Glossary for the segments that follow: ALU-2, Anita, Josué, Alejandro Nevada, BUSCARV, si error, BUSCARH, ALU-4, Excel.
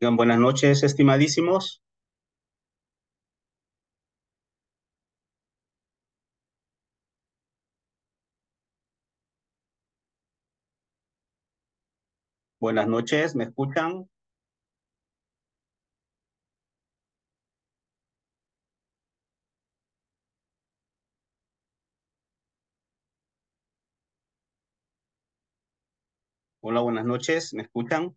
Buenas noches, estimadísimos. Buenas noches, ¿me escuchan? Hola, buenas noches, ¿me escuchan?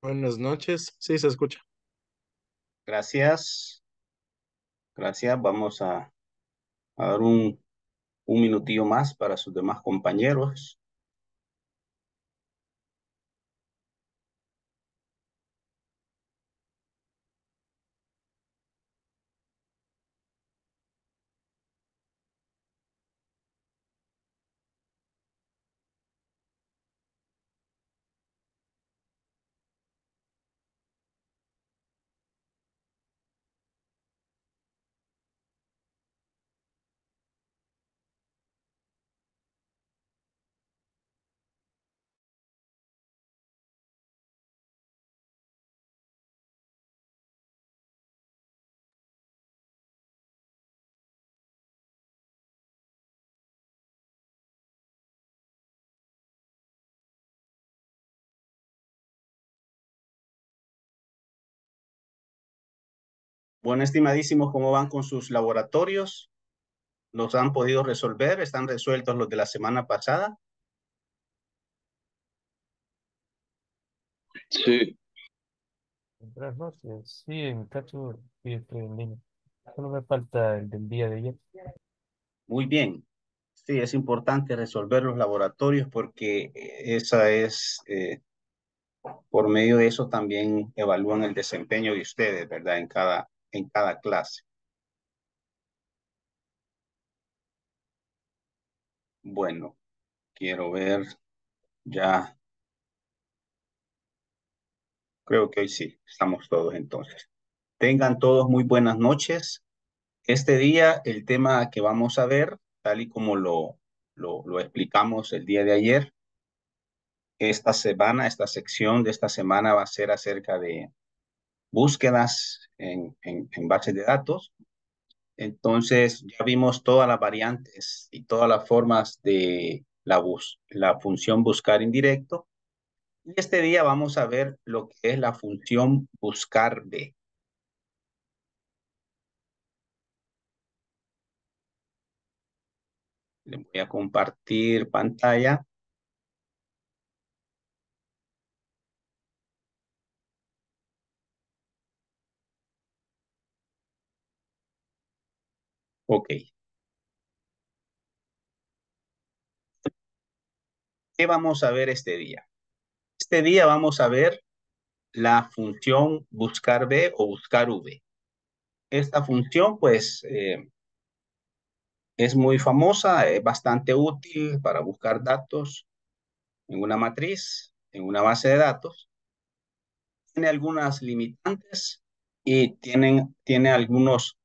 Buenas noches, sí se escucha. Gracias. Gracias, vamos a dar un minutillo más para sus demás compañeros. Bueno, estimadísimos, ¿cómo van con sus laboratorios? ¿Los han podido resolver? ¿Están resueltos los de la semana pasada? Sí. Buenas noches. Sí, en mi caso, sí, estoy en línea. Solo me falta el del día de ayer. Muy bien. Sí, es importante resolver los laboratorios porque esa es... por medio de eso también evalúan el desempeño de ustedes, ¿verdad? En cada clase. Bueno, quiero ver ya. Creo que hoy sí, estamos todos entonces. Tengan todos muy buenas noches. Este día el tema que vamos a ver, tal y como lo explicamos el día de ayer, esta semana, esta sección de esta semana va a ser acerca de búsquedas en bases de datos. Entonces, ya vimos todas las variantes y todas las formas de la función buscar indirecto. Y este día vamos a ver lo que es la función BUSCARV. Les voy a compartir pantalla. Ok. ¿Qué vamos a ver este día? Este día vamos a ver la función BUSCARV o BUSCARV. Esta función, pues, es muy famosa, es bastante útil para buscar datos en una matriz, en una base de datos. Tiene algunas limitantes y tiene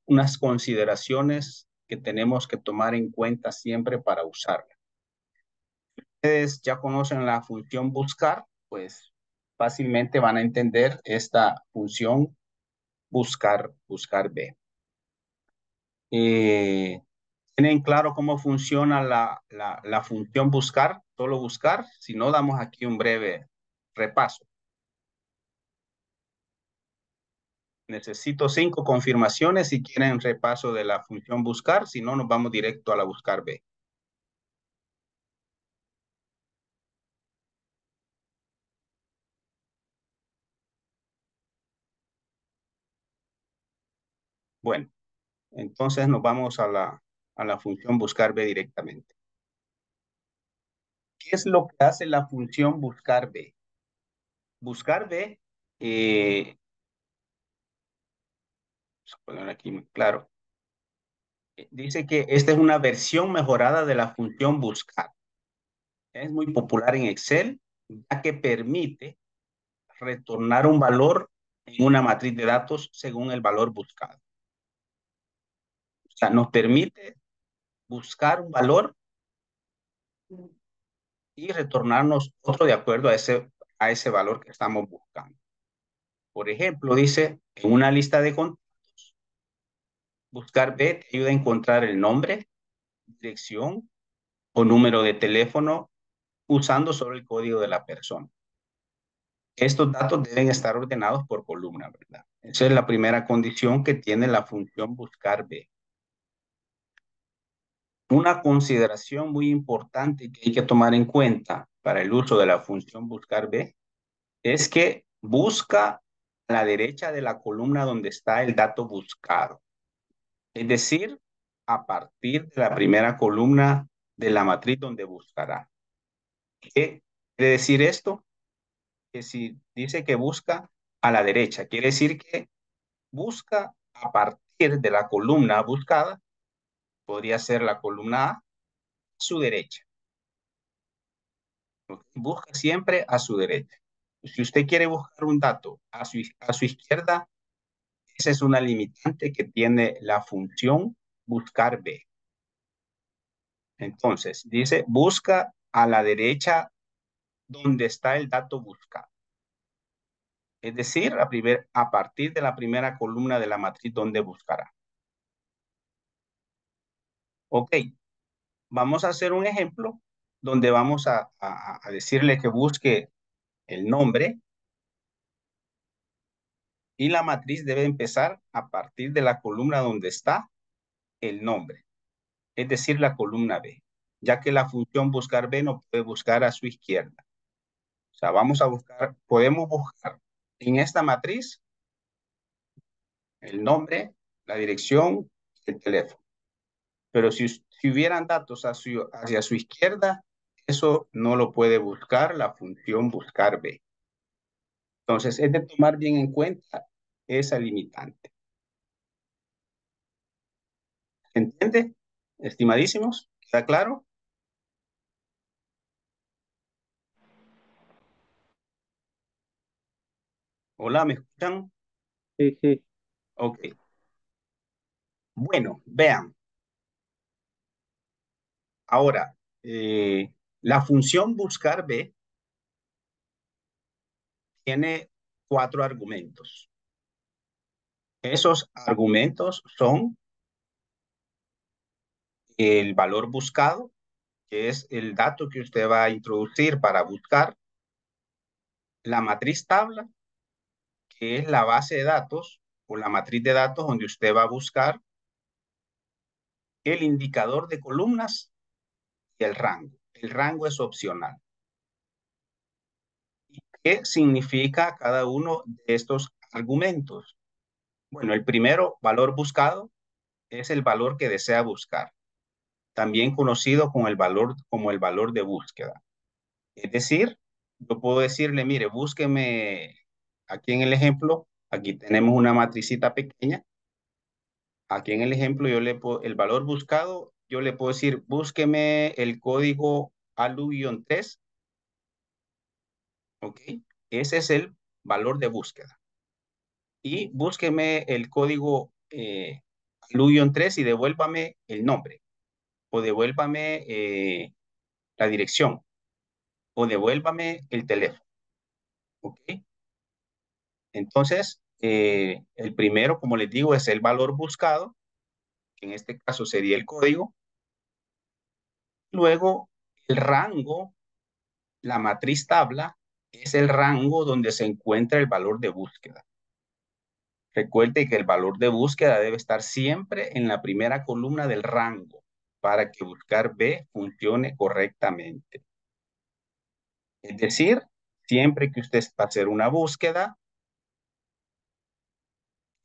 unas consideraciones que tenemos que tomar en cuenta siempre para usarla. Ustedes ya conocen la función buscar, pues fácilmente van a entender esta función BUSCARV. ¿Tienen claro cómo funciona la función buscar? Solo buscar, si no, damos aquí un breve repaso. Necesito 5 confirmaciones si quieren repaso de la función buscar, si no, nos vamos directo a la BUSCARV. Bueno, Entonces nos vamos a la función buscarv directamente. ¿Qué es lo que hace la función buscarv? Buscarv, vamos a poner aquí muy claro. Dice que esta es una versión mejorada de la función buscar. Es muy popular en Excel, ya que permite retornar un valor en una matriz de datos según el valor buscado. O sea, nos permite buscar un valor y retornarnos otro de acuerdo a ese valor que estamos buscando. Por ejemplo, dice, en una lista de contactos, buscar B te ayuda a encontrar el nombre, dirección o número de teléfono usando solo el código de la persona. Estos datos deben estar ordenados por columna, ¿verdad? Esa es la primera condición que tiene la función buscar B. Una consideración muy importante que hay que tomar en cuenta para el uso de la función buscar B es que busca a la derecha de la columna donde está el dato buscado. Es decir, a partir de la primera columna de la matriz donde buscará. ¿Qué quiere decir esto? Que si dice que busca a la derecha, quiere decir que busca a partir de la columna buscada, podría ser la columna A, a su derecha. Busca siempre a su derecha. Si usted quiere buscar un dato a su izquierda, esa es una limitante que tiene la función buscar B. Entonces, dice, busca a la derecha donde está el dato buscado. Es decir, a partir de la primera columna de la matriz donde buscará. Ok, vamos a hacer un ejemplo donde vamos a decirle que busque el nombre. Y la matriz debe empezar a partir de la columna donde está el nombre, es decir, la columna B, ya que la función buscar B no puede buscar a su izquierda. O sea, vamos a buscar, podemos buscar en esta matriz el nombre, la dirección, el teléfono. Pero si hubieran datos hacia su izquierda, eso no lo puede buscar la función buscar B. Entonces, es de tomar bien en cuenta esa limitante. ¿Entiende, estimadísimos? ¿Está claro? Hola, ¿me escuchan? Sí, sí. Ok. Bueno, vean. Ahora, la función buscar B tiene 4 argumentos. Esos argumentos son el valor buscado, que es el dato que usted va a introducir para buscar, la matriz tabla, que es la base de datos o la matriz de datos donde usted va a buscar, el indicador de columnas y el rango. El rango es opcional. ¿Qué significa cada uno de estos argumentos? Bueno, el primero, valor buscado, es el valor que desea buscar, también conocido como el valor de búsqueda. Es decir, yo puedo decirle, mire, búsqueme aquí en el ejemplo, aquí tenemos una matricita pequeña. Aquí en el ejemplo, el valor buscado, yo le puedo decir, búsqueme el código ALU-3 test. Ok, ese es el valor de búsqueda. Y búsqueme el código ALU-3 y devuélvame el nombre. O devuélvame la dirección. O devuélvame el teléfono. Ok. Entonces, el primero, como les digo, es el valor buscado, que en este caso sería el código. Luego, el rango, la matriz tabla, es el rango donde se encuentra el valor de búsqueda. Recuerde que el valor de búsqueda debe estar siempre en la primera columna del rango para que buscar B funcione correctamente. Es decir, siempre que usted va a hacer una búsqueda,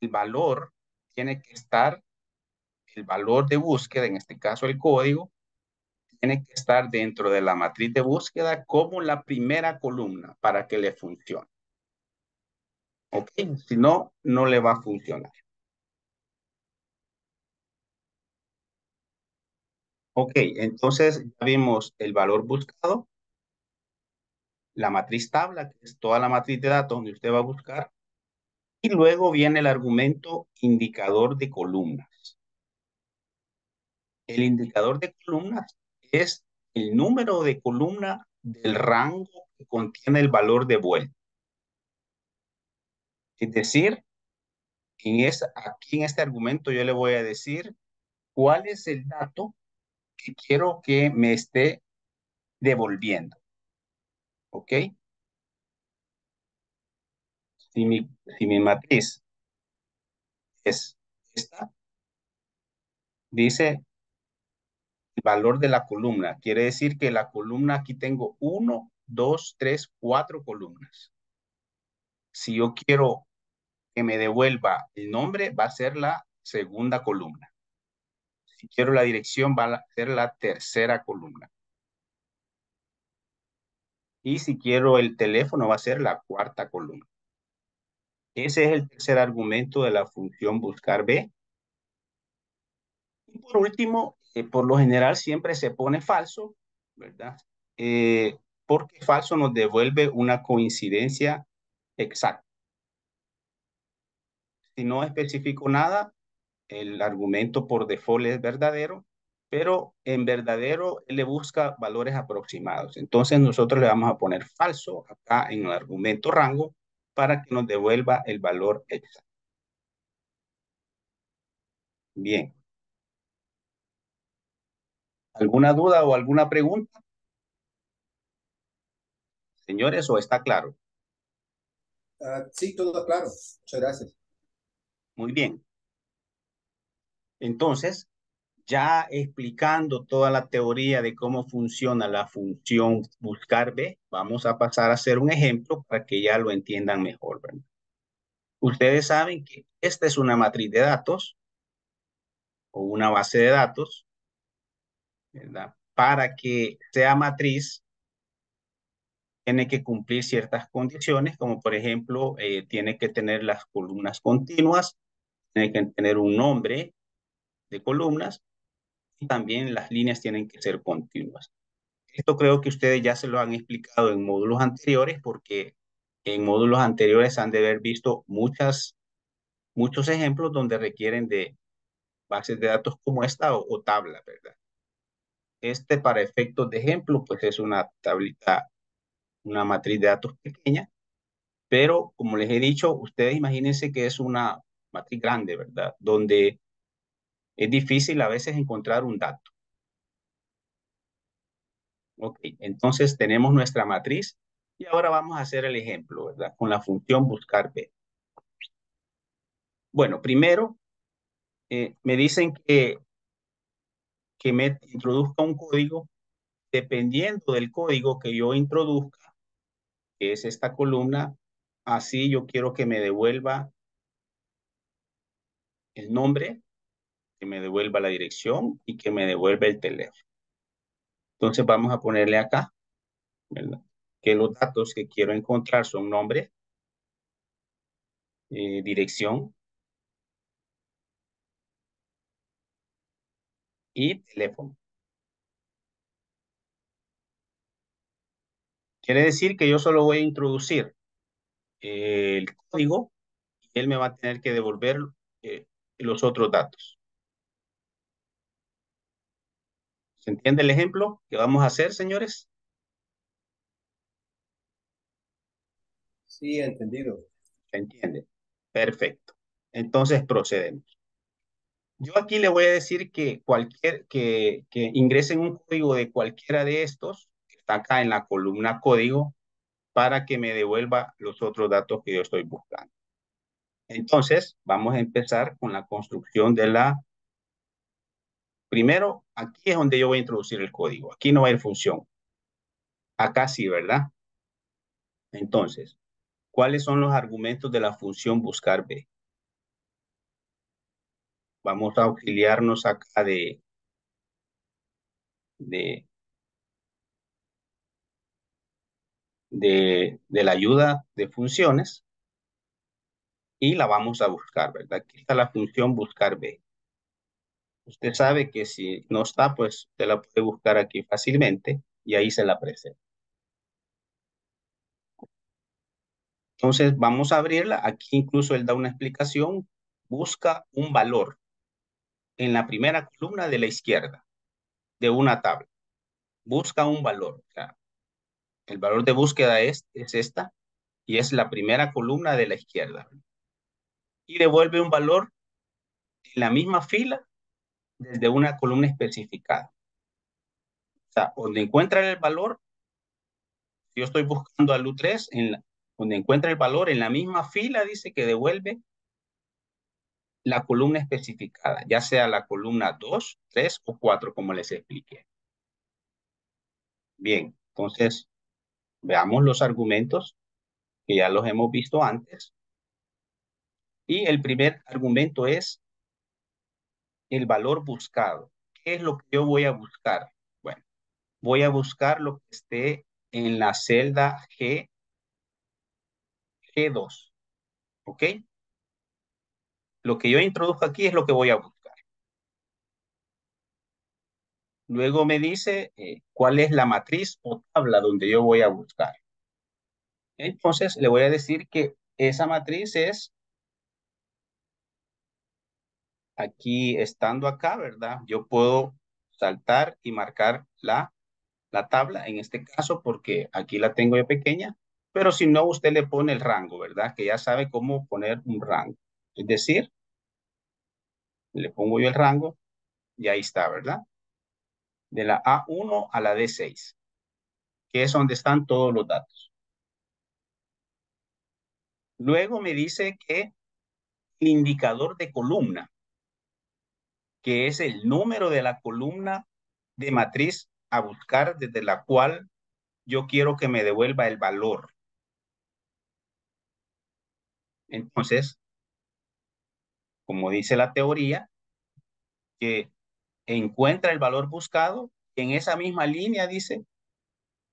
el valor tiene que estar el valor de búsqueda, en este caso el código, tiene que estar dentro de la matriz de búsqueda como la primera columna para que le funcione. Ok, si no, no le va a funcionar. Ok, entonces ya vimos el valor buscado, la matriz tabla, que es toda la matriz de datos donde usted va a buscar, y luego viene el argumento indicador de columnas. El indicador de columnas es el número de columna del rango que contiene el valor de vuelta. Es decir, aquí en este argumento yo le voy a decir cuál es el dato que quiero que me esté devolviendo. ¿Ok? Si mi matriz es esta, dice el valor de la columna. Quiere decir que la columna, aquí tengo 1, 2, 3, 4 columnas. Si yo quiero que me devuelva el nombre, va a ser la segunda columna. Si quiero la dirección, va a ser la tercera columna. Y si quiero el teléfono, va a ser la cuarta columna. Ese es el tercer argumento de la función BUSCARV. Y por último, por lo general siempre se pone falso, ¿verdad? Porque falso nos devuelve una coincidencia exacta. Si no especifico nada, el argumento por default es verdadero, pero en verdadero él le busca valores aproximados. Entonces nosotros le vamos a poner falso acá en el argumento rango para que nos devuelva el valor exacto. Bien. ¿Alguna duda o alguna pregunta? Señores, ¿o está claro? Sí, todo claro. Muchas gracias. Muy bien. Entonces, ya explicando toda la teoría de cómo funciona la función BUSCARV, vamos a pasar a hacer un ejemplo para que ya lo entiendan mejor, ¿verdad? Ustedes saben que esta es una matriz de datos o una base de datos, ¿verdad? Para que sea matriz, tiene que cumplir ciertas condiciones, como por ejemplo, tiene que tener las columnas continuas, tiene que tener un nombre de columnas, y también las líneas tienen que ser continuas. Esto creo que ustedes ya se lo han explicado en módulos anteriores, porque en módulos anteriores han de haber visto muchos ejemplos donde requieren de bases de datos como esta o tabla, ¿verdad? Este, para efectos de ejemplo, pues es una tablita, una matriz de datos pequeña, pero como les he dicho, ustedes imagínense que es una matriz grande, ¿verdad? Donde es difícil a veces encontrar un dato. Ok, entonces tenemos nuestra matriz y ahora vamos a hacer el ejemplo, ¿verdad? Con la función BUSCARV. Bueno, primero me dicen que me introduzca un código. Dependiendo del código que yo introduzca, que es esta columna, así yo quiero que me devuelva el nombre, que me devuelva la dirección y que me devuelva el teléfono. Entonces vamos a ponerle acá, ¿verdad? Que los datos que quiero encontrar son nombre, dirección y teléfono. Quiere decir que yo solo voy a introducir el código y él me va a tener que devolver los otros datos. ¿Se entiende el ejemplo que vamos a hacer, señores? Sí, entendido. ¿Se entiende? Perfecto. Entonces procedemos. Yo aquí le voy a decir que que ingresen un código de cualquiera de estos, que está acá en la columna código, para que me devuelva los otros datos que yo estoy buscando. Entonces, vamos a empezar con la construcción de la... Primero, aquí es donde yo voy a introducir el código. Aquí no va a ir función. Acá sí, ¿verdad? Entonces, ¿cuáles son los argumentos de la función BUSCARV? vamos a auxiliarnos acá de la ayuda de funciones y la vamos a buscar, ¿verdad? Aquí está la función buscar B. Usted sabe que si no está, pues usted la puede buscar aquí fácilmente y ahí se la presenta. Entonces vamos a abrirla. Aquí incluso él da una explicación. Busca un valor en la primera columna de la izquierda de una tabla. Busca un valor. O sea, el valor de búsqueda es esta y es la primera columna de la izquierda. Y devuelve un valor en la misma fila desde una columna especificada. O sea, donde encuentra el valor, yo estoy buscando ALU-3, donde encuentra el valor en la misma fila, dice que devuelve la columna especificada, ya sea la columna 2, 3 o 4, como les expliqué. Bien, entonces veamos los argumentos que ya los hemos visto antes. Y el primer argumento es el valor buscado. ¿Qué es lo que yo voy a buscar? Bueno, voy a buscar lo que esté en la celda G2. ¿Ok? Lo que yo introduzco aquí es lo que voy a buscar. Luego me dice cuál es la matriz o tabla donde yo voy a buscar. Entonces le voy a decir que esa matriz es aquí, estando acá, ¿verdad? Yo puedo saltar y marcar la tabla, en este caso, porque aquí la tengo yo pequeña, pero si no, usted le pone el rango, ¿verdad? Que ya sabe cómo poner un rango. Es decir, le pongo yo el rango y ahí está, ¿verdad? De la A1 a la D6, que es donde están todos los datos. Luego me dice que el indicador de columna, que es el número de la columna de matriz a buscar desde la cual yo quiero que me devuelva el valor. Entonces, como dice la teoría, que encuentra el valor buscado, en esa misma línea dice,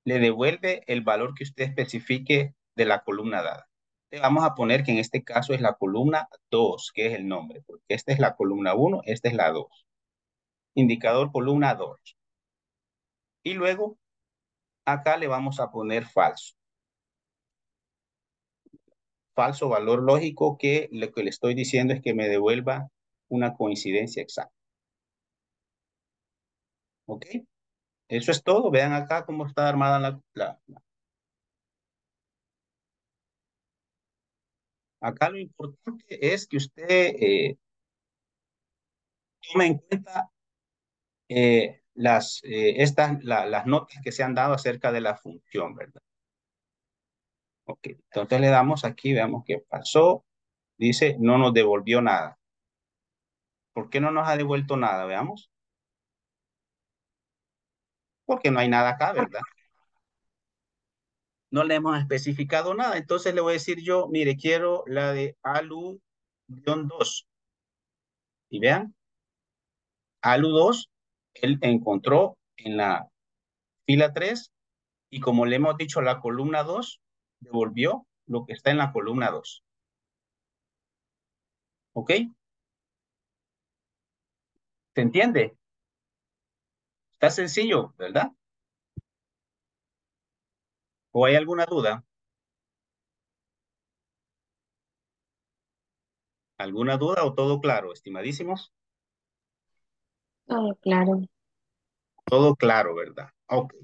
le devuelve el valor que usted especifique de la columna dada. Le vamos a poner que en este caso es la columna 2, que es el nombre, porque esta es la columna 1, esta es la 2. Indicador columna 2. Y luego, acá le vamos a poner falso. Falso valor lógico, que lo que le estoy diciendo es que me devuelva una coincidencia exacta. ¿Ok? Eso es todo. Vean acá cómo está armada Acá lo importante es que usted tome en cuenta las notas que se han dado acerca de la función, ¿verdad? Ok, entonces le damos aquí, veamos qué pasó. Dice, no nos devolvió nada. ¿Por qué no nos ha devuelto nada? Veamos. Porque no hay nada acá, ¿verdad? No le hemos especificado nada. Entonces le voy a decir yo, mire, quiero la de ALU-2. Y vean, ALU-2, él encontró en la fila 3 y como le hemos dicho la columna 2, devolvió lo que está en la columna 2. ¿Ok? ¿Se entiende? Está sencillo, ¿verdad? ¿O hay alguna duda? ¿Alguna duda o todo claro, estimadísimos? Todo claro. Todo claro, ¿verdad? Ok.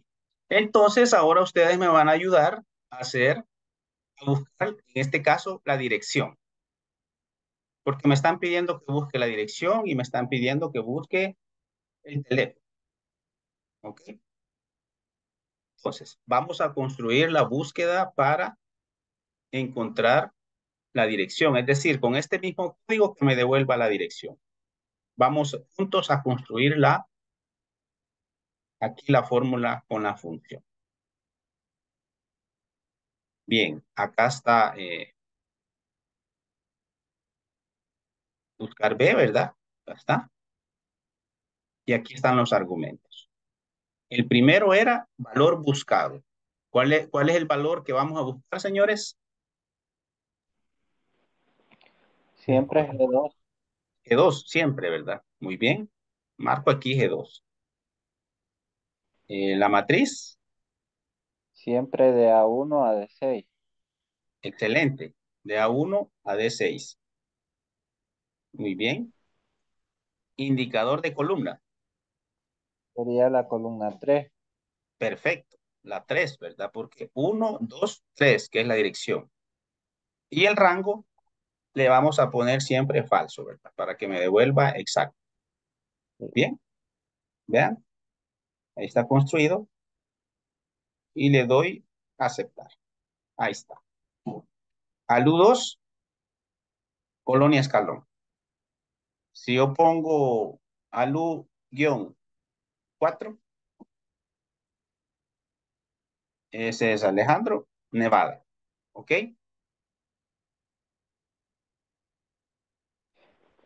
Entonces, ahora ustedes me van a ayudar a buscar, en este caso, la dirección. Porque me están pidiendo que busque la dirección y me están pidiendo que busque el teléfono. Ok. Entonces, vamos a construir la búsqueda para encontrar la dirección. Es decir, con este mismo código que me devuelva la dirección. Vamos juntos a construir la fórmula con la función. Bien, acá está buscar B, ¿verdad? Ya está. Y aquí están los argumentos. El primero era valor buscado. ¿Cuál es el valor que vamos a buscar, señores? Siempre es G2. G2, siempre, ¿verdad? Muy bien. Marco aquí G2. La matriz. Siempre de A1 a D6. Excelente. De A1 a D6. Muy bien. Indicador de columna. Sería la columna 3. Perfecto. La 3, ¿verdad? Porque 1, 2, 3, que es la dirección. Y el rango le vamos a poner siempre falso, ¿verdad? Para que me devuelva exacto. Bien. Vean. Ahí está construido. Y le doy aceptar. Ahí está. ALU-2, colonia escalón. Si yo pongo ALU-4, ese es Alejandro Nevada. ¿Ok?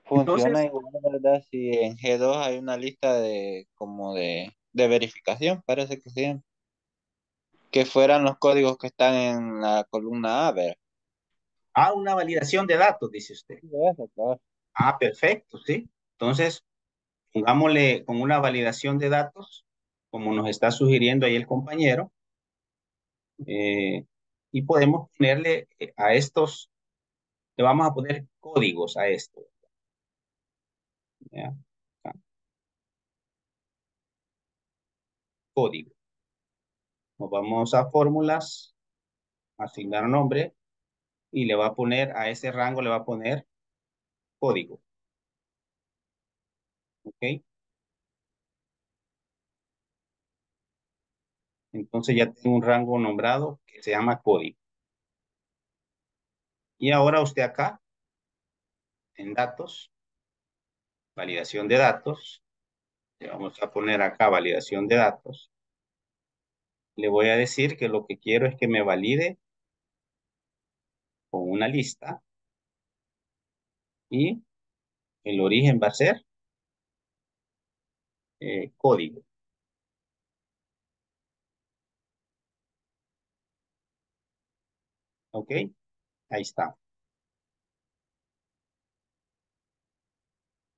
Funciona igual, ¿verdad? Si en G2 hay una lista de como de verificación, parece que sí. Que fueran los códigos que están en la columna A, ¿verdad? Ah, una validación de datos, dice usted. Sí, eso, claro. Ah, perfecto, sí. Entonces, pongámosle con una validación de datos, como nos está sugiriendo ahí el compañero. Y podemos ponerle a estos, le vamos a poner códigos a esto. ¿Ya? Código. Nos vamos a fórmulas, asignar nombre. Y le va a poner, a ese rango le va a poner código. ¿Ok? Entonces ya tengo un rango nombrado que se llama código. Y ahora usted acá, en datos, validación de datos. Le vamos a poner acá validación de datos. Le voy a decir que lo que quiero es que me valide con una lista y el origen va a ser código. Ok, ahí está.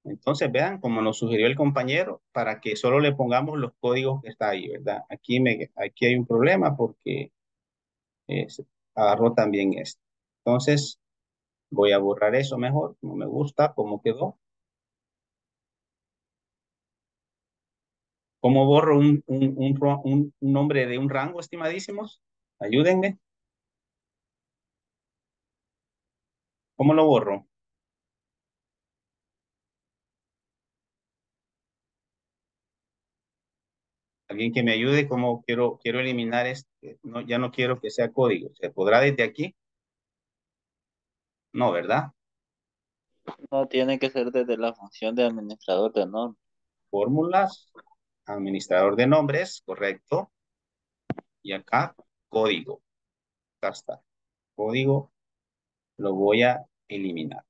Entonces vean como nos sugirió el compañero para que solo le pongamos los códigos que está ahí, ¿verdad? Aquí hay un problema porque se agarró también esto. Entonces, voy a borrar eso mejor. No me gusta cómo quedó. ¿Cómo borro un nombre de un rango, estimadísimos? Ayúdenme. ¿Cómo lo borro? Alguien que me ayude, ¿cómo quiero eliminar este? No, ya no quiero que sea código. ¿Se podrá desde aquí? No, ¿verdad? No, tiene que ser desde la función de administrador de nombres. Fórmulas, administrador de nombres, correcto. Y acá, código. Acá está. Código lo voy a eliminar.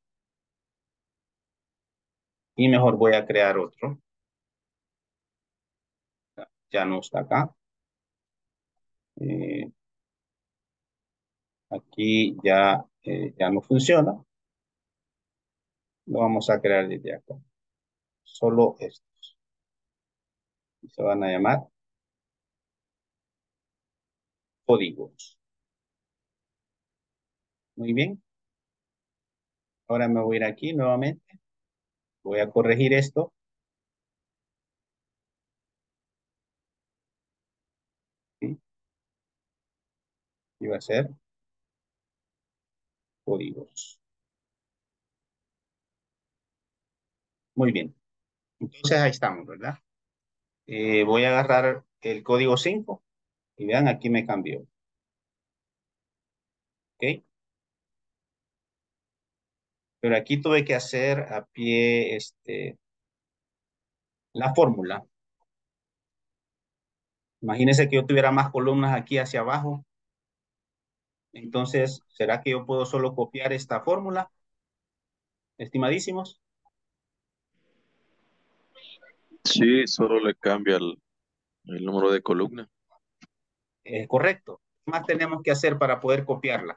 Y mejor voy a crear otro. Ya no está acá. Aquí ya... ya no funciona. Lo vamos a crear desde acá. Solo estos. Se van a llamar códigos. Muy bien. Ahora me voy a ir aquí nuevamente. Voy a corregir esto. ¿Sí? Y va a ser códigos. Muy bien. Entonces ahí estamos, ¿verdad? Voy a agarrar el código 5 y vean, aquí me cambió. ¿Ok? Pero aquí tuve que hacer a pie la fórmula. Imagínense que yo tuviera más columnas aquí hacia abajo. Entonces, ¿será que yo puedo solo copiar esta fórmula? Estimadísimos. Sí, solo le cambia el número de columna. Correcto. ¿Qué más tenemos que hacer para poder copiarla?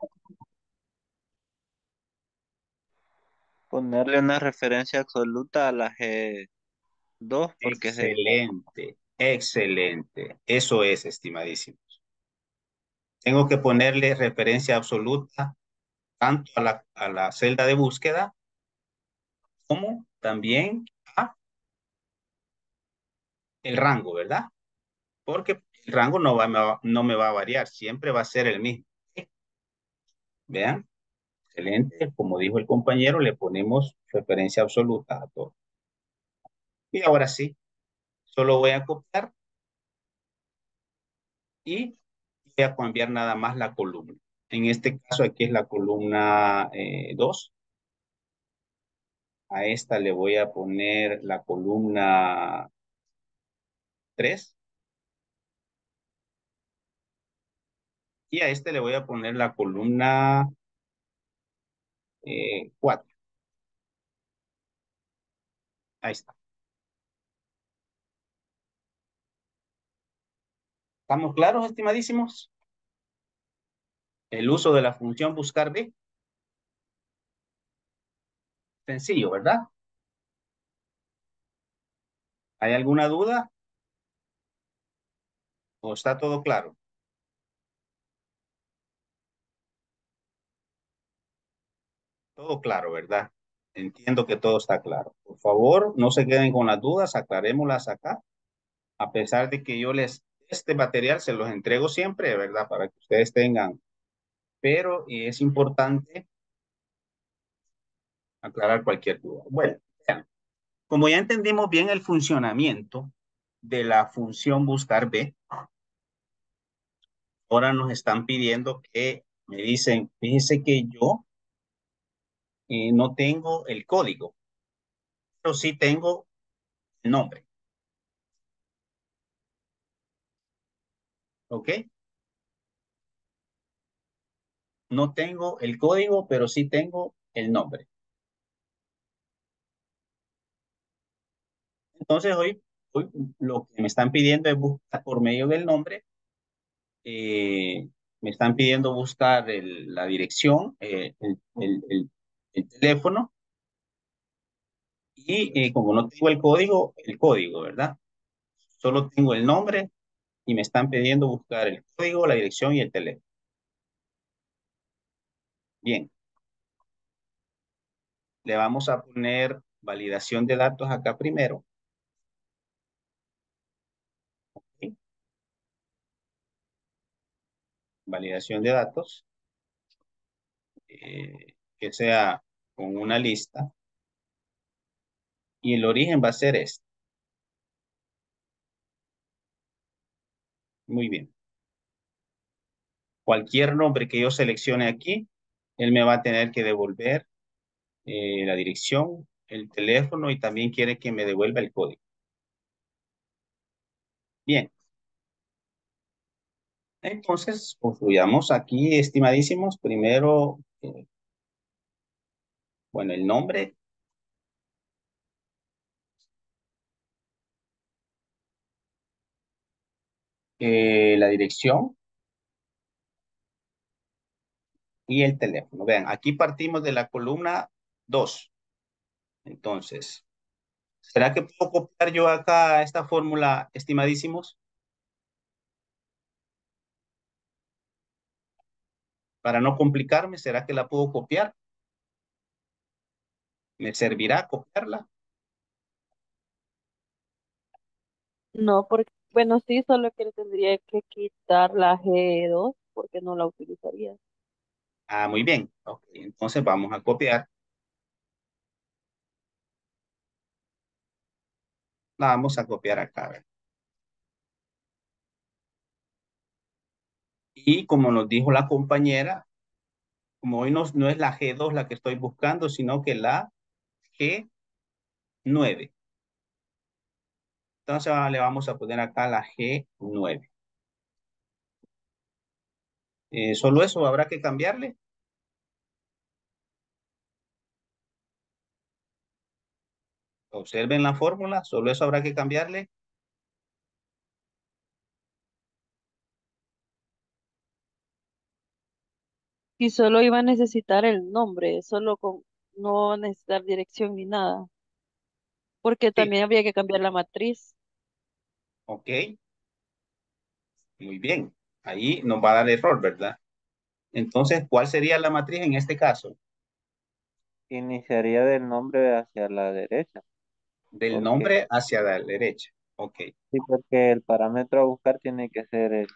Ponerle una referencia absoluta a la G2. Porque excelente, excelente. Eso es, estimadísimos. Tengo que ponerle referencia absoluta tanto a la celda de búsqueda como también a el rango, ¿verdad? Porque el rango no me va a variar, siempre va a ser el mismo. ¿Vean? Excelente, como dijo el compañero, le ponemos referencia absoluta a todo. Y ahora sí, solo voy a copiar y voy a cambiar nada más la columna. En este caso aquí es la columna 2. A esta le voy a poner la columna 3. Y a este le voy a poner la columna 4. Ahí está. ¿Estamos claros, estimadísimos? El uso de la función BUSCARV. Sencillo, ¿verdad? ¿Hay alguna duda? ¿O está todo claro? Todo claro, ¿verdad? Entiendo que todo está claro. Por favor, no se queden con las dudas, aclarémoslas acá. A pesar de que yo les, este material se los entrego siempre, ¿verdad? Para que ustedes tengan. Pero es importante aclarar cualquier duda. Bueno, como ya entendimos bien el funcionamiento de la función BUSCARV, ahora nos están pidiendo que me dicen, fíjense que yo no tengo el código, pero sí tengo el nombre. ¿Ok? No tengo el código, pero sí tengo el nombre. Entonces hoy lo que me están pidiendo es buscar por medio del nombre. Me están pidiendo buscar la dirección, el teléfono y como no tengo el código, ¿verdad? Solo tengo el nombre y me están pidiendo buscar el código, la dirección y el teléfono. Bien. Le vamos a poner validación de datos acá primero. Okay. Validación de datos. Que sea con una lista y el origen va a ser este. Muy bien. Cualquier nombre que yo seleccione aquí, él me va a tener que devolver la dirección, el teléfono y también quiere que me devuelva el código. Bien. Entonces, construyamos aquí, estimadísimos, primero... Bueno, el nombre. La dirección. Y el teléfono. Vean, aquí partimos de la columna 2. Entonces, ¿será que puedo copiar yo acá esta fórmula, estimadísimos? Para no complicarme, ¿será que la puedo copiar? ¿Me servirá copiarla? No, porque, bueno, sí, solo que tendría que quitar la G2 porque no la utilizaría. Ah, muy bien. Ok, entonces vamos a copiar. La vamos a copiar acá. Y como nos dijo la compañera, como hoy no es la G2 la que estoy buscando, sino que la G9. Entonces ahora le vamos a poner acá la G9. ¿Solo eso habrá que cambiarle? Observen la fórmula, solo eso habrá que cambiarle. Y solo iba a necesitar el nombre, solo con no necesitar dirección ni nada. Porque sí, también habría que cambiar la matriz. Ok. Muy bien. Ahí nos va a dar error, ¿verdad? Entonces, ¿cuál sería la matriz en este caso? Iniciaría del nombre hacia la derecha. Del nombre hacia la derecha. Ok. Sí, porque el parámetro a buscar tiene que ser el,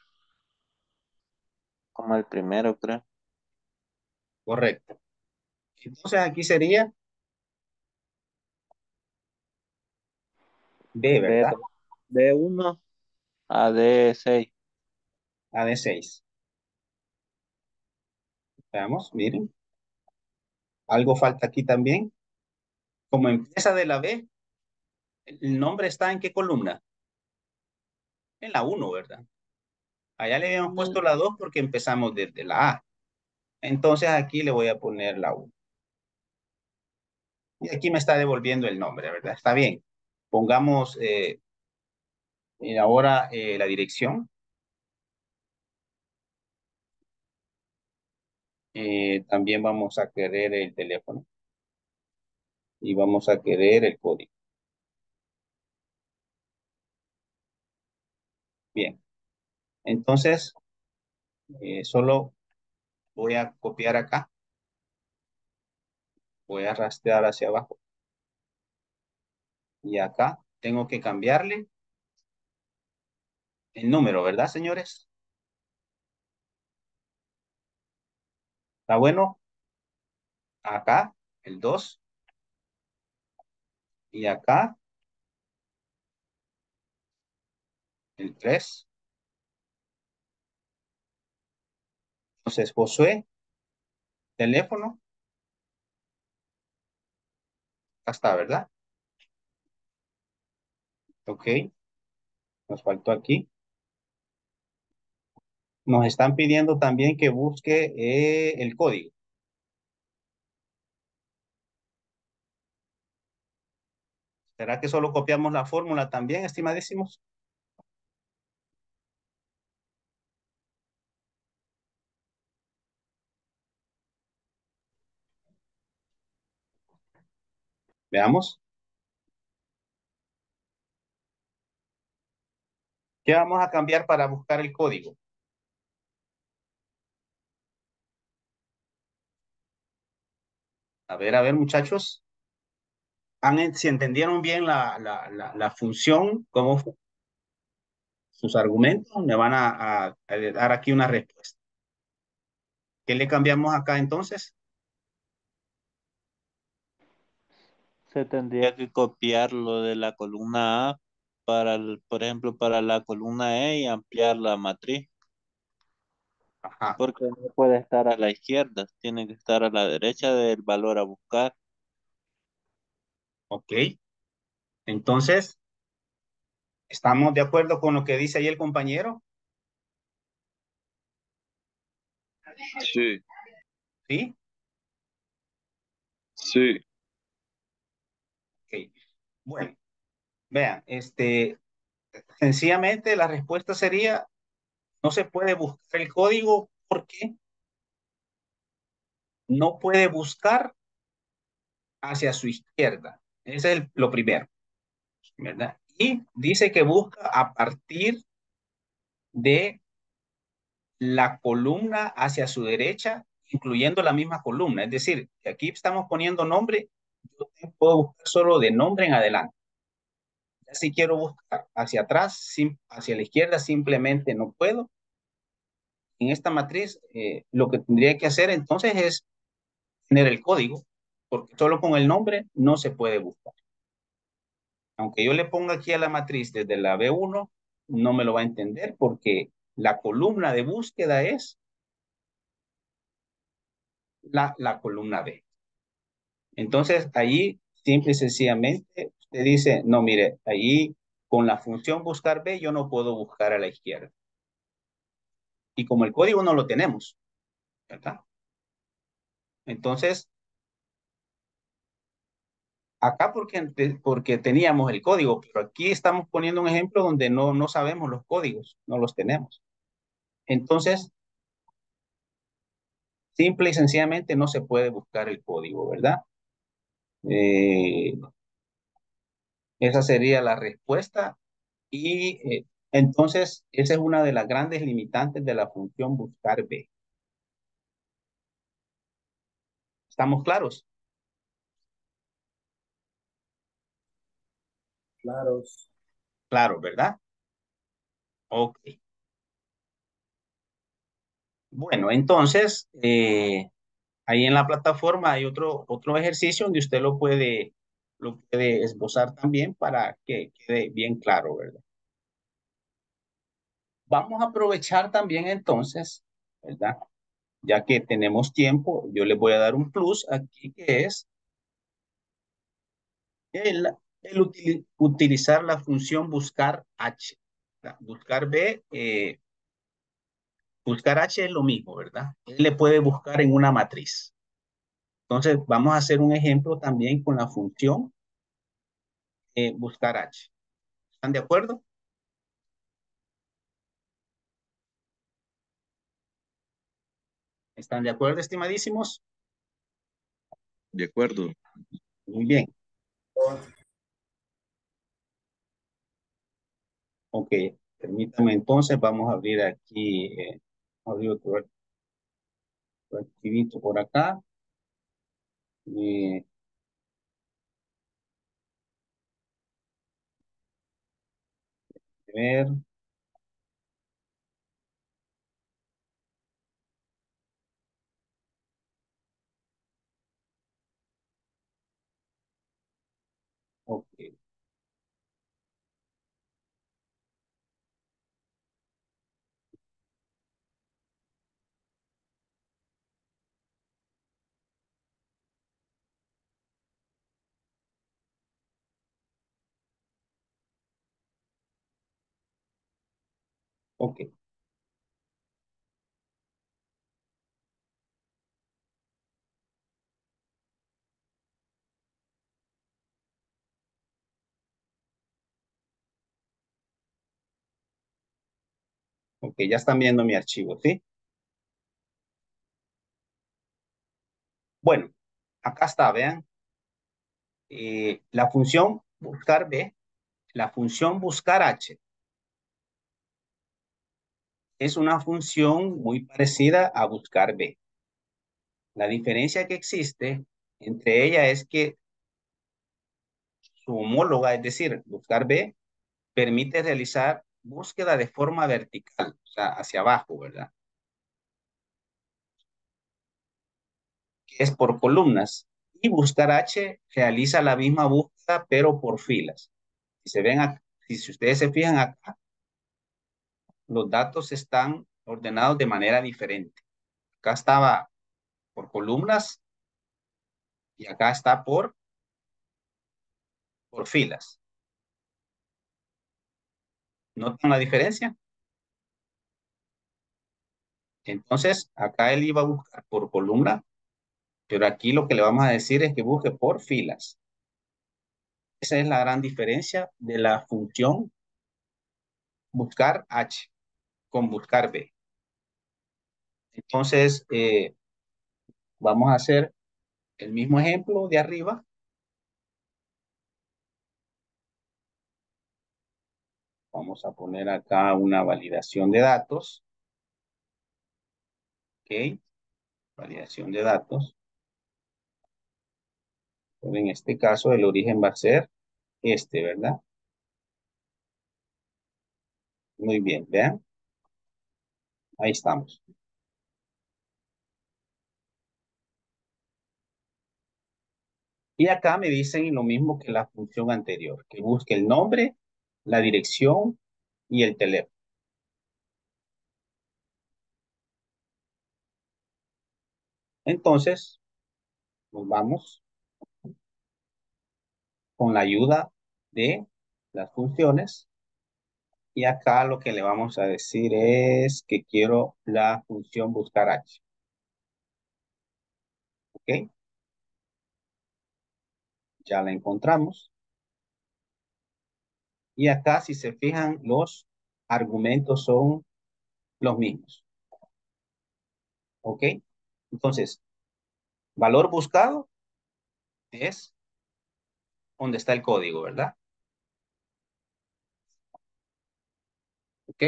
como el primero, creo. Correcto. Entonces aquí sería B, ¿verdad? D1 a D6. A D6. Veamos, miren. Algo falta aquí también. Como empieza de la B, el nombre está ¿en qué columna? En la 1, ¿verdad? Allá le habíamos puesto la 2 porque empezamos desde la A. Entonces aquí le voy a poner la 1. Y aquí me está devolviendo el nombre, ¿verdad? Está bien. Pongamos ahora la dirección. También vamos a querer el teléfono. Y vamos a querer el código. Bien. Entonces, solo... voy a copiar acá. Voy a rastrear hacia abajo. Y acá tengo que cambiarle el número, ¿verdad, señores? ¿Está bueno? Acá, el 2. Y acá, el 3. Entonces, Josué, teléfono. Acá está, ¿verdad? Ok. Nos faltó aquí. Nos están pidiendo también que busque el código. ¿Será que solo copiamos la fórmula también, estimadísimos? Veamos. ¿Qué vamos a cambiar para buscar el código? A ver, muchachos. Si entendieron bien la función, cómo sus argumentos, me van a dar aquí una respuesta. ¿Qué le cambiamos acá entonces? Se tendría que copiar lo de la columna A, por ejemplo, para la columna E y ampliar la matriz. Ajá. Porque no puede estar a la izquierda, tiene que estar a la derecha del valor a buscar. Ok. Entonces, ¿estamos de acuerdo con lo que dice ahí el compañero? Sí. ¿Sí? Sí. Bueno, vean, sencillamente la respuesta sería, no se puede buscar el código porque no puede buscar hacia su izquierda. Ese es lo primero, ¿verdad? Y dice que busca a partir de la columna hacia su derecha, incluyendo la misma columna. Es decir, aquí estamos poniendo nombre. Yo puedo buscar solo de nombre en adelante. Ya si quiero buscar hacia atrás, hacia la izquierda, simplemente no puedo. En esta matriz, lo que tendría que hacer entonces es tener el código, porque solo con el nombre no se puede buscar. Aunque yo le ponga aquí a la matriz desde la B1, no me lo va a entender porque la columna de búsqueda es la columna B. Entonces, allí, simple y sencillamente, usted dice, no, mire, allí con la función buscar B, yo no puedo buscar a la izquierda. Y como el código no lo tenemos, ¿verdad? Entonces, acá porque teníamos el código, pero aquí estamos poniendo un ejemplo donde no sabemos los códigos, no los tenemos. Entonces, simple y sencillamente no se puede buscar el código, ¿verdad? Esa sería la respuesta. Y entonces, esa es una de las grandes limitantes de la función buscar B. ¿Estamos claros? Claros. Claro, ¿verdad? Ok. Bueno, entonces, ahí en la plataforma hay otro ejercicio donde usted lo puede esbozar también para que quede bien claro, ¿verdad? Vamos a aprovechar también entonces, ¿verdad? Ya que tenemos tiempo, yo les voy a dar un plus aquí que es el utilizar la función buscar H. Buscar B, buscar H es lo mismo, ¿verdad? Él le puede buscar en una matriz. Entonces, vamos a hacer un ejemplo también con la función buscar H. ¿Están de acuerdo? ¿Están de acuerdo, estimadísimos? De acuerdo. Muy bien. Ok, permítame entonces, vamos a abrir aquí, abrir otro archivito por acá. A ver. Ok. Ok. Ok, ya están viendo mi archivo, ¿sí? Bueno, acá está, vean. La función buscar B, la función buscar H. Es una función muy parecida a buscar B. La diferencia que existe entre ellas es que su homóloga, es decir, buscar B, permite realizar búsqueda de forma vertical, o sea, hacia abajo, ¿verdad? Que es por columnas. Y buscar H realiza la misma búsqueda, pero por filas. Si ustedes se fijan acá, los datos están ordenados de manera diferente. Acá estaba por columnas y acá está por filas. ¿Notan la diferencia? Entonces, acá él iba a buscar por columna, pero aquí lo que le vamos a decir es que busque por filas. Esa es la gran diferencia de la función buscar H con buscar B. Entonces, vamos a hacer el mismo ejemplo de arriba. Vamos a poner acá una validación de datos. Ok. Validación de datos. Pero en este caso, el origen va a ser este, ¿verdad? Muy bien, vean. Ahí estamos. Y acá me dicen lo mismo que la función anterior, que busque el nombre, la dirección y el teléfono. Entonces, nos vamos con la ayuda de las funciones. Y acá lo que le vamos a decir es que quiero la función buscar H. ¿Ok? Ya la encontramos. Y acá, si se fijan, los argumentos son los mismos. ¿Ok? Entonces, valor buscado es donde está el código, ¿verdad? ¿Ok?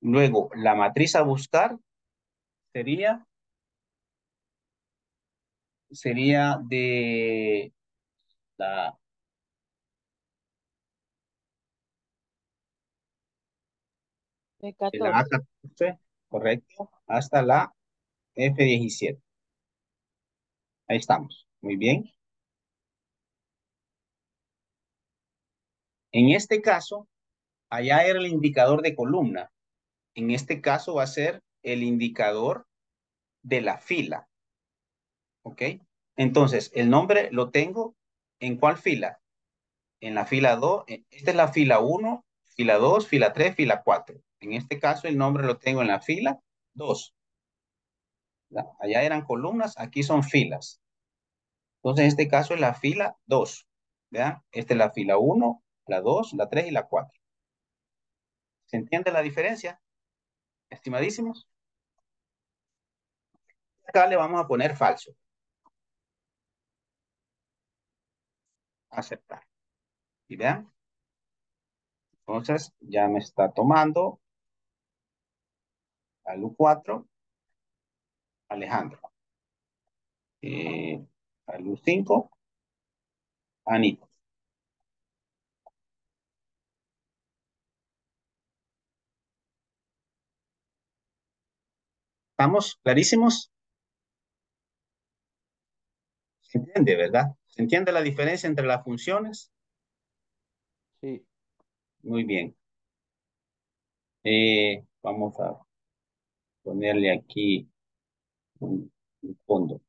Luego, la matriz a buscar sería de la... De 14. De la A14, correcto, hasta la F17. Ahí estamos. Muy bien. En este caso, allá era el indicador de columna. En este caso va a ser el indicador de la fila. ¿Ok? Entonces, el nombre lo tengo ¿en cuál fila? En la fila 2. Esta es la fila 1, fila 2, fila 3, fila 4. En este caso, el nombre lo tengo en la fila 2. Allá eran columnas, aquí son filas. Entonces, en este caso es la fila 2. ¿Vean? Esta es la fila 1, la 2, la 3 y la 4. ¿Se entiende la diferencia, estimadísimos? Acá le vamos a poner falso. Aceptar. ¿Y vean? Entonces, ya me está tomando ALU-4, Alejandro. ALU-5, Anita. ¿Estamos clarísimos? Se entiende, ¿verdad? ¿Se entiende la diferencia entre las funciones? Sí. Muy bien. Vamos a ponerle aquí un fondo.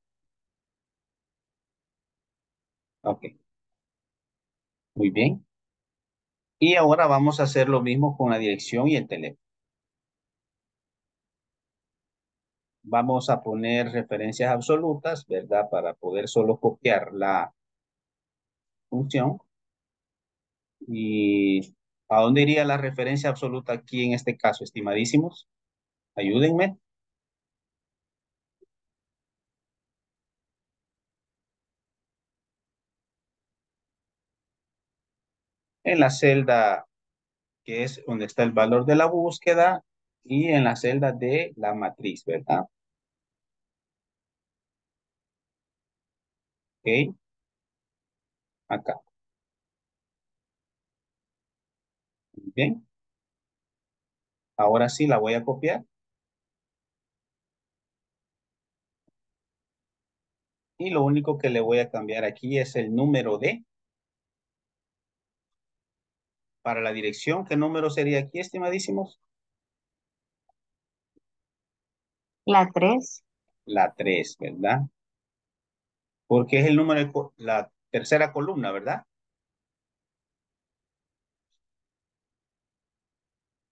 Ok. Muy bien. Y ahora vamos a hacer lo mismo con la dirección y el teléfono. Vamos a poner referencias absolutas, ¿verdad? Para poder solo copiar la función. Y... ¿a dónde iría la referencia absoluta aquí en este caso, estimadísimos? Ayúdenme. En la celda que es donde está el valor de la búsqueda y en la celda de la matriz, ¿verdad? Ok. Acá. Bien. Ahora sí la voy a copiar. Y lo único que le voy a cambiar aquí es el número de. Para la dirección, ¿qué número sería aquí, estimadísimos? La 3. La 3, ¿verdad? Porque es el número de la tercera columna, ¿verdad?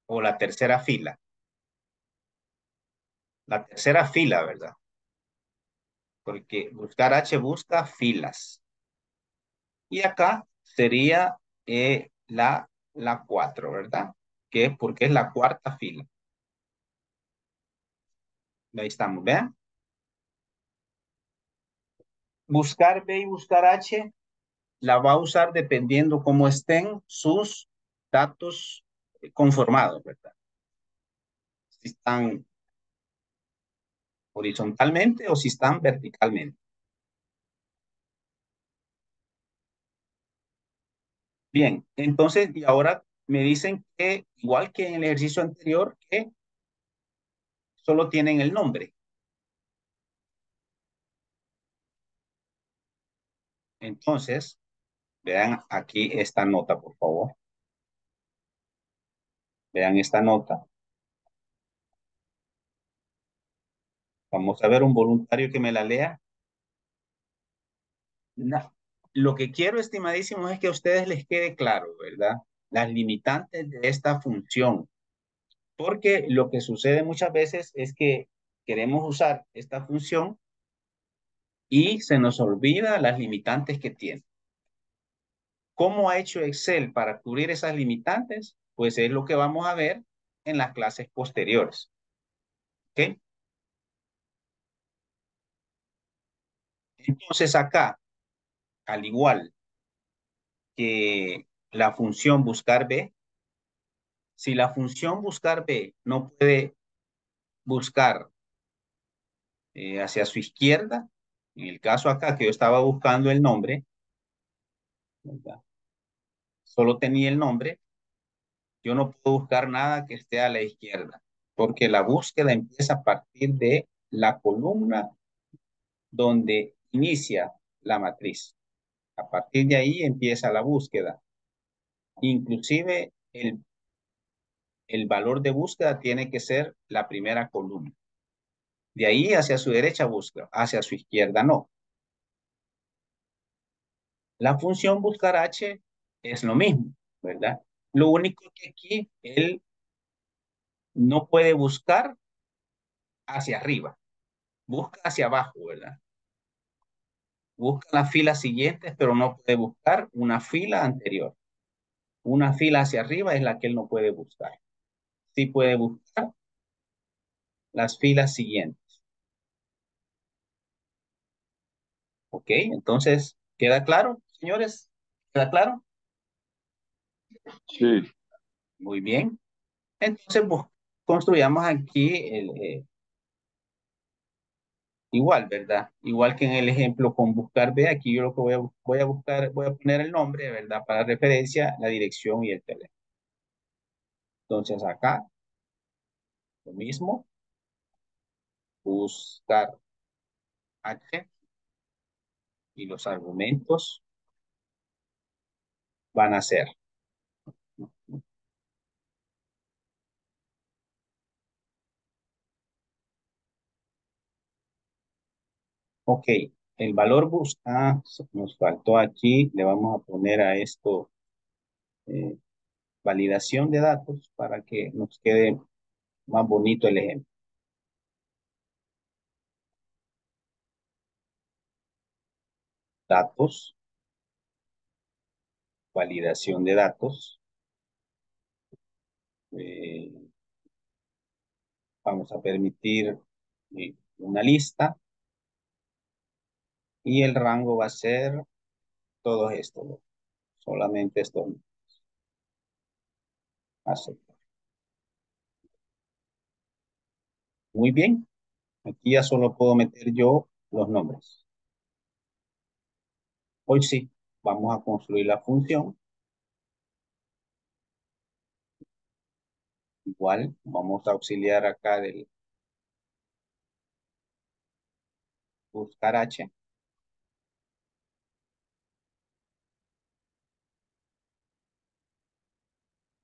O la tercera fila. La tercera fila, ¿verdad? Porque buscar H busca filas. Y acá sería la 4, ¿verdad? Que es porque es la cuarta fila. Ahí estamos, ¿vean? Buscar B y buscar H la va a usar dependiendo cómo estén sus datos conformados, ¿verdad? Si están horizontalmente o si están verticalmente. Bien, entonces, y ahora me dicen que, igual que en el ejercicio anterior, que solo tienen el nombre. Entonces, vean aquí esta nota, por favor. Vean esta nota. Vamos a ver un voluntario que me la lea. No. Lo que quiero, estimadísimos, es que a ustedes les quede claro, ¿verdad? Las limitantes de esta función. Porque lo que sucede muchas veces es que queremos usar esta función y se nos olvida las limitantes que tiene. ¿Cómo ha hecho Excel para cubrir esas limitantes? Pues es lo que vamos a ver en las clases posteriores. ¿Ok? Entonces acá, al igual que la función buscar B, si la función buscar B no puede buscar hacia su izquierda, en el caso acá que yo estaba buscando el nombre, ¿verdad? Solo tenía el nombre, yo no puedo buscar nada que esté a la izquierda, porque la búsqueda empieza a partir de la columna donde inicia la matriz. A partir de ahí empieza la búsqueda. Inclusive el valor de búsqueda tiene que ser la primera columna. De ahí hacia su derecha busca, hacia su izquierda no. La función buscar H es lo mismo, ¿verdad? Lo único que aquí él no puede buscar hacia arriba. Busca hacia abajo, ¿verdad? Busca las filas siguientes, pero no puede buscar una fila anterior. Una fila hacia arriba es la que él no puede buscar. Sí puede buscar las filas siguientes. Ok, entonces, ¿queda claro, señores? ¿Queda claro? Sí. Muy bien. Entonces, construyamos aquí el... igual, ¿verdad? Igual que en el ejemplo con buscar B, aquí yo lo que voy a poner el nombre, ¿verdad? Para referencia, la dirección y el teléfono. Entonces acá, lo mismo. Buscar H. Y los argumentos van a ser. Ok, el valor busca, nos faltó aquí, le vamos a poner a esto validación de datos para que nos quede más bonito el ejemplo. Datos, validación de datos. Vamos a permitir una lista. Y el rango va a ser todo esto, ¿no? Solamente estos. Aceptar. Muy bien. Aquí ya solo puedo meter yo los nombres. Hoy sí, vamos a construir la función. Igual, vamos a auxiliar acá del buscar H.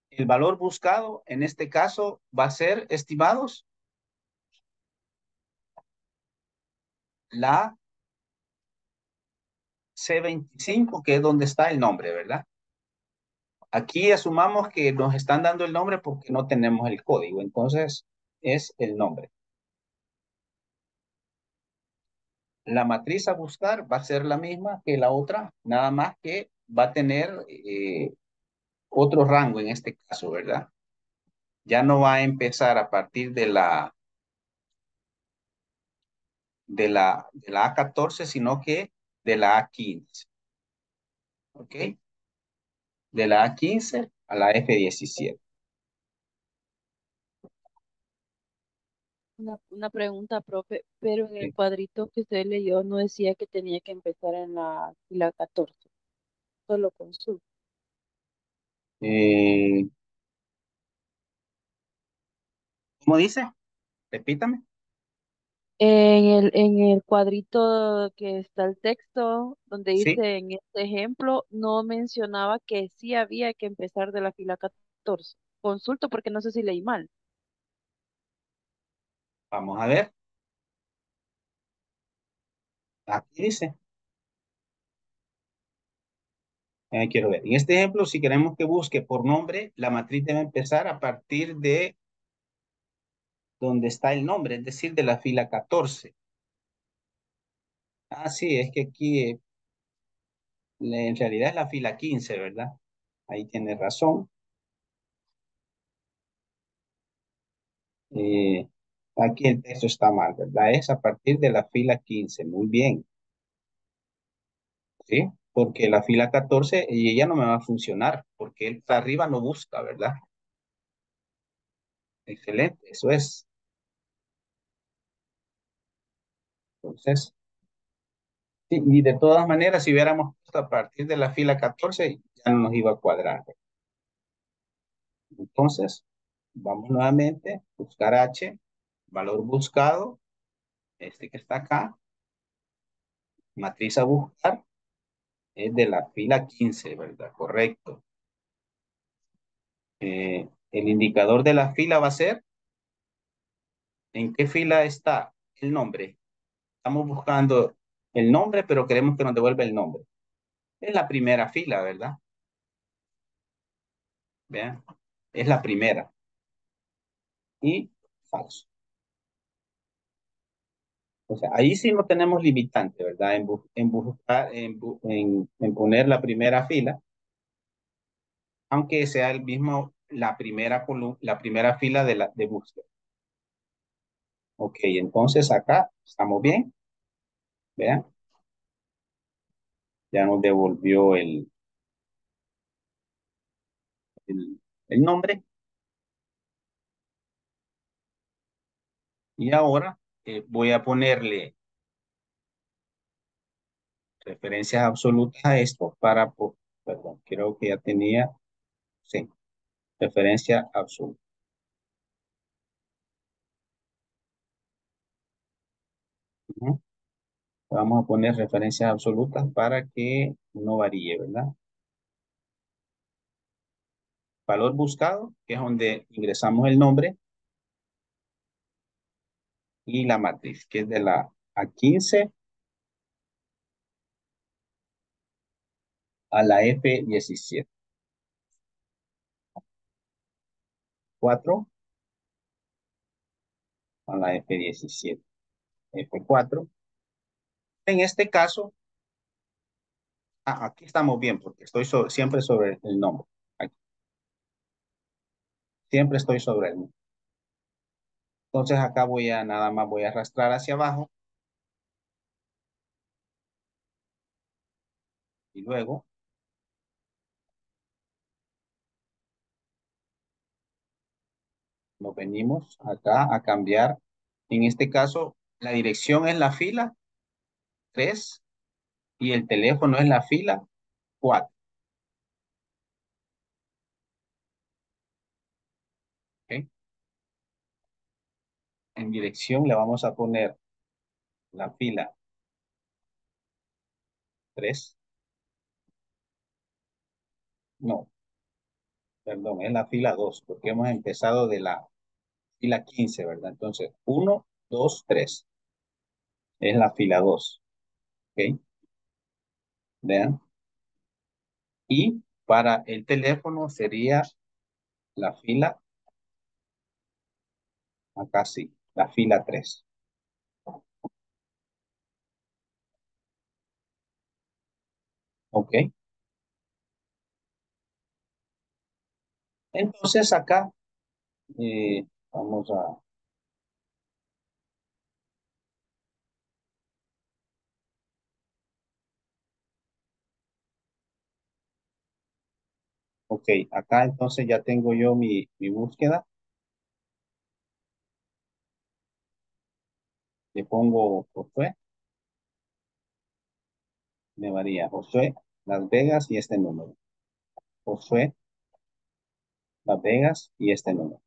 El valor buscado, en este caso, va a ser, estimados, la C25, que es donde está el nombre, ¿verdad? Aquí asumamos que nos están dando el nombre porque no tenemos el código, entonces es el nombre. La matriz a buscar va a ser la misma que la otra, nada más que va a tener... otro rango en este caso, ¿verdad? Ya no va a empezar a partir de la A14, sino que de la A15. ¿Ok? De la A15 a la F17. Una pregunta, profe, pero en el cuadrito que usted leyó no decía que tenía que empezar en la A14. Solo consulta. ¿Cómo dice? Repítame. En el cuadrito que está el texto, donde dice, ¿sí? En este ejemplo, no mencionaba que sí había que empezar de la fila 14. Consulto porque no sé si leí mal. Vamos a ver. Aquí dice. Quiero ver. En este ejemplo, si queremos que busque por nombre, la matriz debe empezar a partir de donde está el nombre, es decir, de la fila 14. Ah, sí, es que aquí en realidad es la fila 15, ¿verdad? Ahí tiene razón. Aquí el texto está mal, ¿verdad? Es a partir de la fila 15, muy bien. ¿Sí? Porque la fila 14, ella no me va a funcionar, porque él para arriba no busca, ¿verdad? Excelente, eso es. Entonces, sí, y de todas maneras, si hubiéramos puesto a partir de la fila 14, ya no nos iba a cuadrar. Entonces, vamos nuevamente, buscar H, valor buscado, este que está acá, matriz a buscar, es de la fila 15, ¿verdad? Correcto. El indicador de la fila va a ser, ¿en qué fila está el nombre? Estamos buscando el nombre, pero queremos que nos devuelva el nombre. Es la primera fila, ¿verdad? Vean, es la primera. Y falso. O sea, ahí sí no tenemos limitante, ¿verdad? En poner la primera fila, aunque sea el mismo, la primera fila de búsqueda. Ok, entonces acá estamos bien. Vean. Ya nos devolvió el nombre. Y ahora voy a ponerle referencias absolutas a esto para, perdón, creo que ya tenía, sí, referencia absoluta. Vamos a poner referencias absolutas para que no varíe, ¿verdad? Valor buscado, que es donde ingresamos el nombre. Y la matriz, que es de la A15 a la F17. 4 a la F17. F4. En este caso, aquí estamos bien, porque estoy siempre sobre el nombre. Aquí. Siempre estoy sobre el nombre. Entonces acá nada más voy a arrastrar hacia abajo. Y luego. Nos venimos acá a cambiar. En este caso, la dirección es la fila 3. Y el teléfono es la fila 4. ¿Ok? En dirección le vamos a poner la fila 3. No, perdón, es la fila 2, porque hemos empezado de la fila 15, ¿verdad? Entonces, 1, 2, 3. Es la fila 2. ¿Ok? Vean. Y para el teléfono sería la fila, acá sí. La fila 3. Ok. Entonces acá vamos a... Ok, acá entonces ya tengo yo mi búsqueda. Le pongo Josué. Me varía Josué, Las Vegas y este número. Josué, Las Vegas y este número.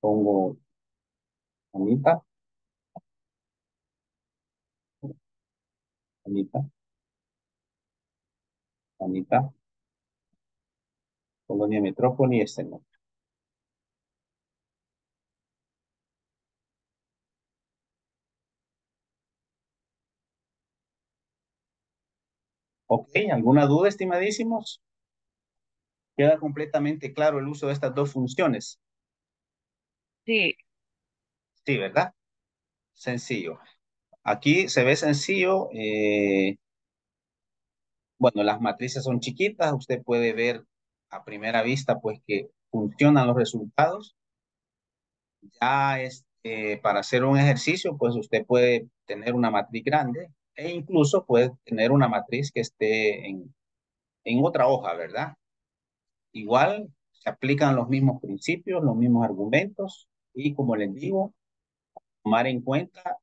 Pongo Anita. Anita. Anita. Colonia Metrópoli y este número. Ok, ¿alguna duda, estimadísimos? ¿Queda completamente claro el uso de estas dos funciones? Sí. Sí, ¿verdad? Sencillo. Aquí se ve sencillo. Bueno, las matrices son chiquitas. Usted puede ver a primera vista pues que funcionan los resultados. Ya para hacer un ejercicio, pues usted puede tener una matriz grande e incluso puede tener una matriz que esté en otra hoja, ¿verdad? Igual se aplican los mismos principios, los mismos argumentos y, como les digo, tomar en cuenta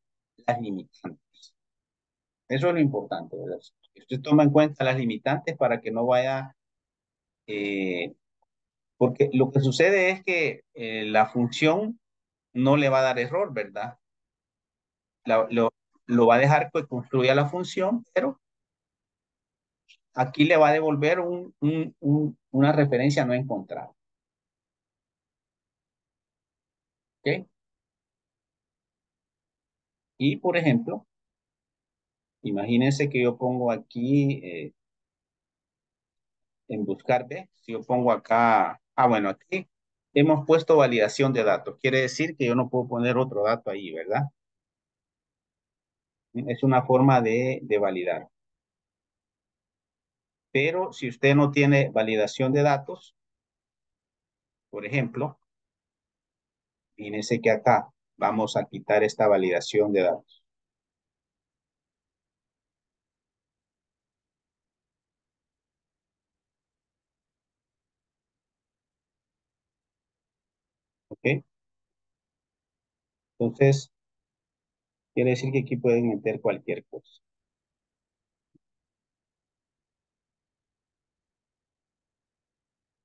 las limitantes. Eso es lo importante, ¿verdad? Usted toma en cuenta las limitantes para que no vaya... porque lo que sucede es que la función no le va a dar error, ¿verdad? Lo va a dejar que construya la función, pero aquí le va a devolver una referencia no encontrada. ¿Ok? Y, por ejemplo, imagínense que yo pongo aquí... en BUSCARV, si yo pongo acá, bueno, aquí hemos puesto validación de datos, quiere decir que yo no puedo poner otro dato ahí, ¿verdad? Es una forma de validar. Pero si usted no tiene validación de datos, por ejemplo, fíjense que acá vamos a quitar esta validación de datos. ¿Okay? Entonces, quiere decir que aquí pueden meter cualquier cosa.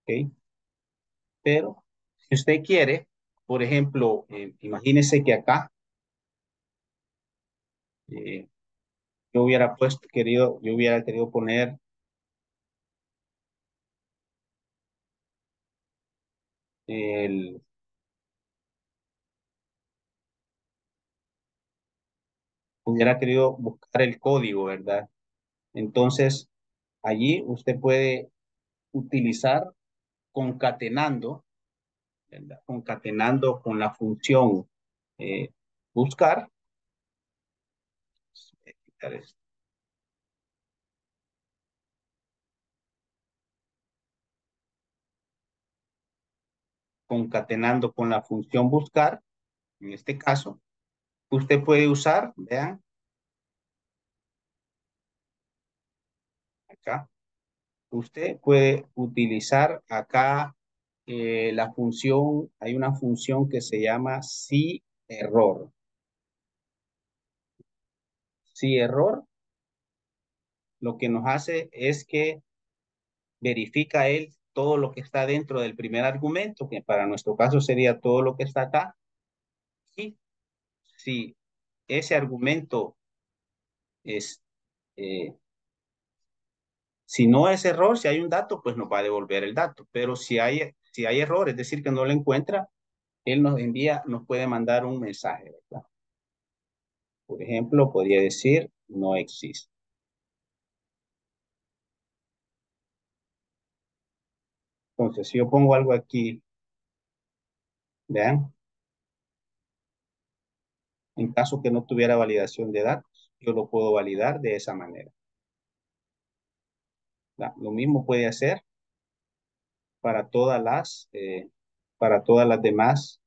¿Okay? Pero, si usted quiere, por ejemplo, imagínese que acá, yo hubiera puesto, yo hubiera querido poner el... hubiera querido buscar el código, ¿verdad? Entonces, allí usted puede utilizar concatenando, ¿verdad? Concatenando con la función buscar. Voy a quitar esto. Concatenando con la función buscar, en este caso. Usted puede usar, vean, acá, usted puede utilizar acá la función, hay una función que se llama si error. Si error, lo que nos hace es que verifica él todo lo que está dentro del primer argumento, que para nuestro caso sería todo lo que está acá, y si ese argumento es, si no es error, si hay un dato, pues nos va a devolver el dato. Pero si hay error, es decir, que no lo encuentra, él nos envía, nos puede mandar un mensaje, ¿verdad? Por ejemplo, podría decir, no existe. Entonces, si yo pongo algo aquí, vean. En caso que no tuviera validación de datos, yo lo puedo validar de esa manera. Lo mismo puede hacer para todas las demás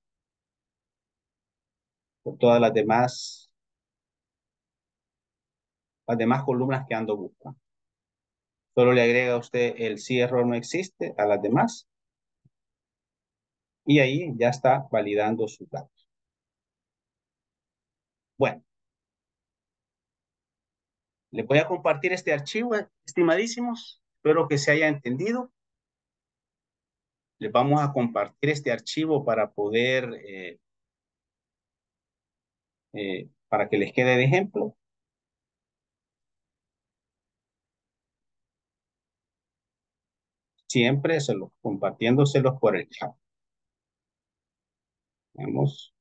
columnas que ando buscando. Solo le agrega a usted el si error no existe a las demás. Y ahí ya está validando sus datos. Bueno, les voy a compartir este archivo, estimadísimos. Espero que se haya entendido. Les vamos a compartir este archivo para poder, para que les quede de ejemplo. Siempre compartiéndoselos por el chat. Vamos.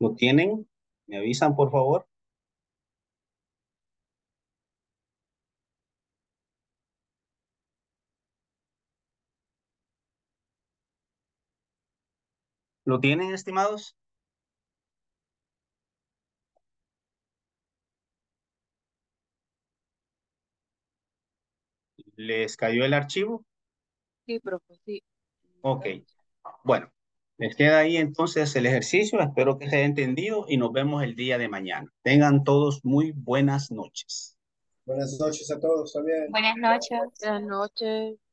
¿Lo tienen? ¿Me avisan, por favor? ¿Lo tienen, estimados? ¿Les cayó el archivo? Sí, profe, sí. Ok. Bueno, les queda ahí entonces el ejercicio. Espero que se haya entendido y nos vemos el día de mañana. Tengan todos muy buenas noches. Buenas noches a todos también. Buenas noches. Buenas noches.